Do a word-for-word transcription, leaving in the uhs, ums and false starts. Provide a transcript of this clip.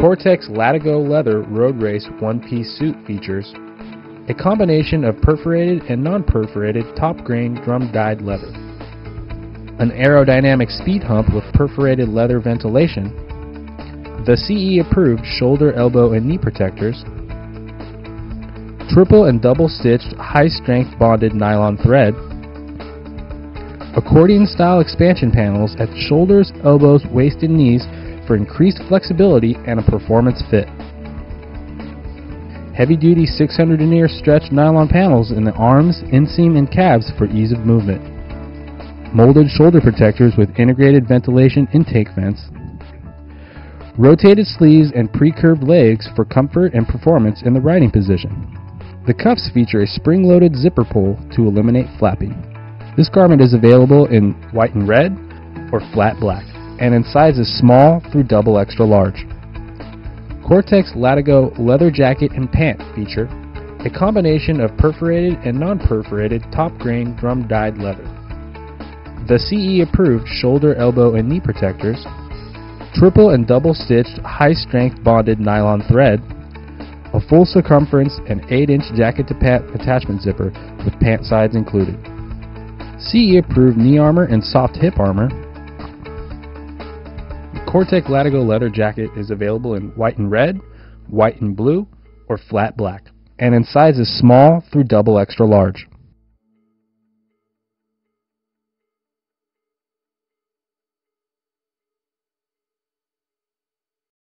Cortech Latigo leather road race one-piece suit features a combination of perforated and non-perforated top-grain drum-dyed leather, an aerodynamic speed hump with perforated leather ventilation, the C E-approved shoulder, elbow, and knee protectors, triple and double-stitched high-strength bonded nylon thread, accordion-style expansion panels at shoulders, elbows, waist, and knees for increased flexibility and a performance fit. Heavy-duty six hundred denier stretched nylon panels in the arms, inseam, and calves for ease of movement. Molded shoulder protectors with integrated ventilation intake vents. Rotated sleeves and pre-curved legs for comfort and performance in the riding position. The cuffs feature a spring-loaded zipper pull to eliminate flapping. This garment is available in white and red or flat black, and in sizes small through double extra large. Cortech Latigo leather jacket and pant feature a combination of perforated and non-perforated top-grain drum-dyed leather, the C E-approved shoulder, elbow, and knee protectors, triple and double-stitched high-strength bonded nylon thread, a full circumference and eight inch jacket-to-pant attachment zipper with pant sides included, C E-approved knee armor and soft hip armor. Cortech Latigo leather jacket is available in white and red, white and blue, or flat black, and in sizes small through double extra large.